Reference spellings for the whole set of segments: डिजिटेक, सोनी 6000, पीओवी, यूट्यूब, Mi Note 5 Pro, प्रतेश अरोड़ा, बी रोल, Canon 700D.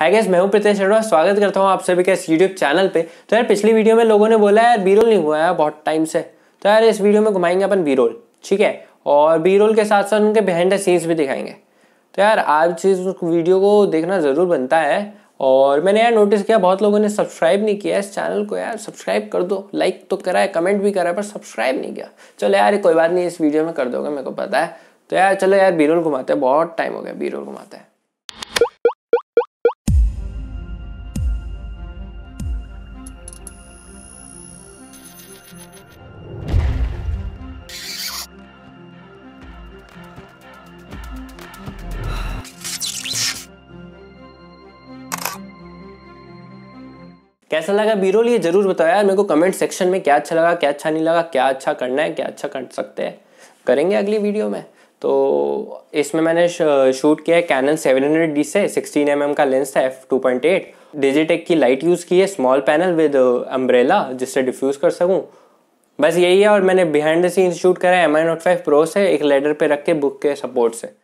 Hi guys, मैं हूं प्रतेश अरोड़ा, स्वागत करता हूं आप सभी का इस यूट्यूब चैनल पे। तो यार पिछली वीडियो में लोगों ने बोला यार बी रोल नहीं हुआ है बहुत टाइम से, तो यार इस वीडियो में घुमाएंगे अपन बी रोल, ठीक है। और बी रोल के साथ साथ उनके बिहाइंड द सीन्स भी दिखाएंगे। तो यार आज इस वीडियो को देखना ज़रूर बनता है। और मैंने यार नोटिस किया बहुत लोगों ने सब्सक्राइब नहीं किया इस चैनल को, यार सब्सक्राइब कर दो, लाइक तो करा है, कमेंट भी करा है, पर सब्सक्राइब नहीं किया। चलो यार कोई बात नहीं, इस वीडियो में कर दोगे मेरे को पता है। तो यार चलो यार बी रोल घुमाते हैं, बहुत टाइम हो गया बी रोल घुमाते हैं। कैसा लगा बी रोल ये जरूर बताओ यार मेरे को कमेंट सेक्शन में, क्या अच्छा लगा, क्या अच्छा नहीं लगा, क्या अच्छा करना है, क्या अच्छा कर सकते हैं, करेंगे अगली वीडियो में। तो इसमें मैंने शूट किया है कैनन 700D से, 16mm का लेंस था, f2.8, डिजिटेक की लाइट यूज़ की है, स्मॉल पैनल विद अम्ब्रेला जिससे डिफ्यूज़ कर सकूँ, बस यही है। और मैंने बिहाइंड द सीन शूट करा है Mi Note 5 Pro से, एक लैडर पर रख के बुक के सपोर्ट से।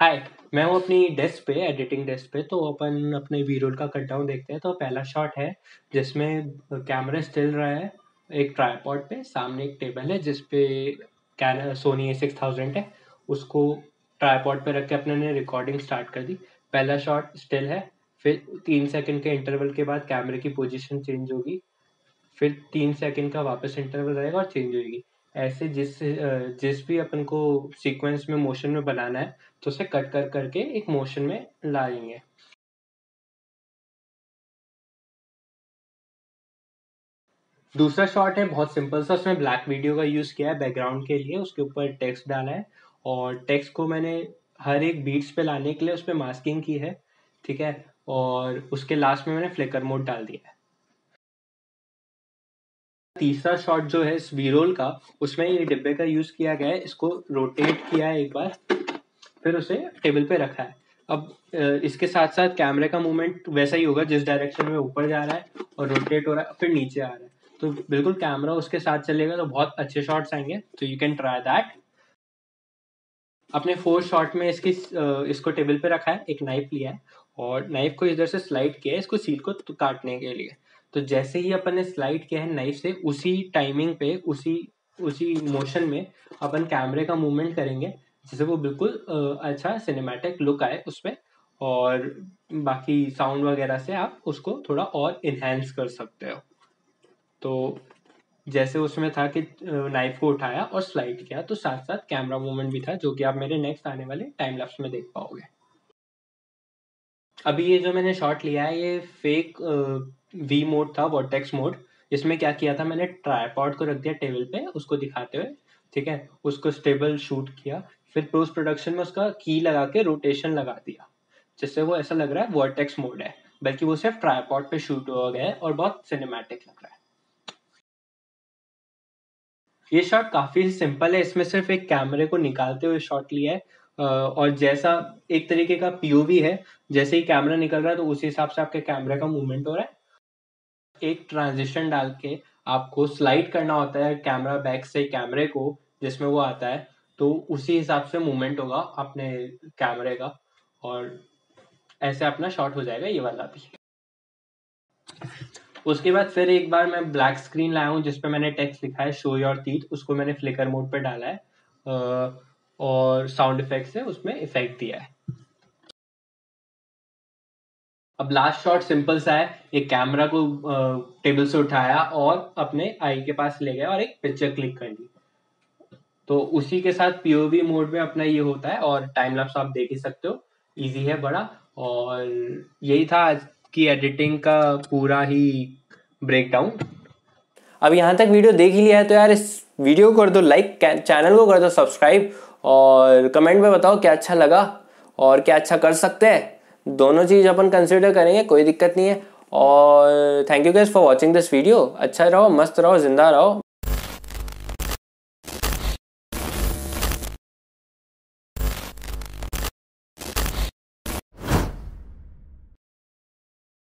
हाय, मैं हूँ अपनी डेस्क पे, एडिटिंग डेस्क पे। तो अपन अपने बी रोल का कट डाउन देखते हैं। तो पहला शॉट है जिसमें कैमरा स्टिल रहा है एक ट्राइपॉड पे, सामने एक टेबल है जिसपे कैन सोनी 6000 है, उसको ट्राइपॉड पे रख के अपने ने रिकॉर्डिंग स्टार्ट कर दी। पहला शॉट स्टिल है, फिर 3 सेकंड के इंटरवल के बाद कैमरे की पोजीशन चेंज होगी, फिर 3 सेकंड का वापस इंटरवल रहेगा और चेंज होगी। ऐसे जिस भी अपन को सीक्वेंस में मोशन में बनाना है तो उसे कट कर करके एक मोशन में लाएंगे। दूसरा शॉट है बहुत सिंपल सा, उसमें ब्लैक वीडियो का यूज़ किया है बैकग्राउंड के लिए, उसके ऊपर टेक्स्ट डाला है और टेक्स्ट को मैंने हर एक बीट्स पे लाने के लिए उसमें मास्किंग की है, ठीक है। और उसके लास्ट में मैंने फ्लिकर मोड डाल दिया है। तीसरा शॉट जो है इस बी रोल का, उसमें ये डिब्बे का यूज़ किया गया है, इसको रोटेट किया है एक बार, फिर उसे टेबल पे रखा है। अब इसके साथ साथ कैमरे का मूवमेंट वैसा ही होगा, जिस डायरेक्शन में ऊपर जा रहा है और रोटेट हो रहा है फिर नीचे आ रहा है, तो बिल्कुल कैमरा उसके साथ चलेगा, तो बहुत अच्छे शॉट्स आएंगे। तो यू कैन ट्राई दैट। अपने 4th शॉट में इसको टेबल पे रखा है, एक नाइफ लिया है और नाइफ को इधर से स्लाइड किया है इसको सील को काटने के लिए। तो जैसे ही अपन ने स्लाइड किया है नाइफ से, उसी टाइमिंग पे उसी मोशन में अपन कैमरे का मूवमेंट करेंगे, जिससे वो बिल्कुल अच्छा सिनेमैटिक लुक आए उसमें। और बाकी साउंड वगैरह से आप उसको थोड़ा और इन्हेंस कर सकते हो। तो जैसे उसमें था कि नाइफ को उठाया और स्लाइड किया, तो साथ साथ कैमरा मूवमेंट भी था, जो कि आप मेरे नेक्स्ट आने वाले टाइम लैप्स में देख पाओगे। अभी ये जो मैंने शॉट लिया है ये फेक वी मोड था, वॉर्टेक्स मोड। इसमें क्या किया था मैंने, ट्राइपॉड को रख दिया टेबल पे उसको दिखाते हुए, ठीक है, उसको स्टेबल शूट किया, फिर पोस्ट प्रोडक्शन में उसका की लगा के रोटेशन लगा दिया, जिससे वो ऐसा लग रहा है वॉर्टेक्स मोड है, बल्कि वो सिर्फ ट्राइपॉड पे शूट हो गया है और बहुत सिनेमैटिक लग रहा है। ये शॉट काफी सिंपल है, इसमें सिर्फ एक कैमरे को निकालते हुए शॉट लिया है और जैसा एक तरीके का पीओवी है, जैसे ही कैमरा निकल रहा है तो उसी हिसाब से आपके कैमरे का मूवमेंट हो रहा है। एक ट्रांजिशन डाल के आपको स्लाइड करना होता है कैमरा बैक से कैमरे को, जिसमें वो आता है, तो उसी हिसाब से मूवमेंट होगा अपने कैमरे का और ऐसे अपना शॉट हो जाएगा ये वाला भी। उसके बाद फिर एक बार मैं ब्लैक स्क्रीन लाया हूँ, जिसपे मैंने टेक्स्ट लिखा है शो योर टीथ, उसको मैंने फ्लिकर मोड पे डाला है और साउंड इफेक्ट से उसमें इफेक्ट दिया है। अब लास्ट शॉट सिंपल सा है, एक कैमरा को टेबल से उठाया और अपने आई के पास ले गया और एक पिक्चर क्लिक कर ली। तो उसी के साथ पीओवी मोड में अपना ये होता है और टाइम लैप्स आप देख ही सकते हो, इजी है बड़ा। और यही था आज की एडिटिंग का पूरा ही ब्रेकडाउन। अब यहाँ तक वीडियो देख ही लिया है तो यार इस वीडियो को कर दो लाइक, चैनल को कर दो सब्सक्राइब और कमेंट में बताओ क्या अच्छा लगा और क्या अच्छा कर सकते हैं, दोनों चीज़ अपन कंसिडर करेंगे, कोई दिक्कत नहीं है। और thank you guys for watching this video. अच्छा रहो, मस्त रहो, जिंदा रहो।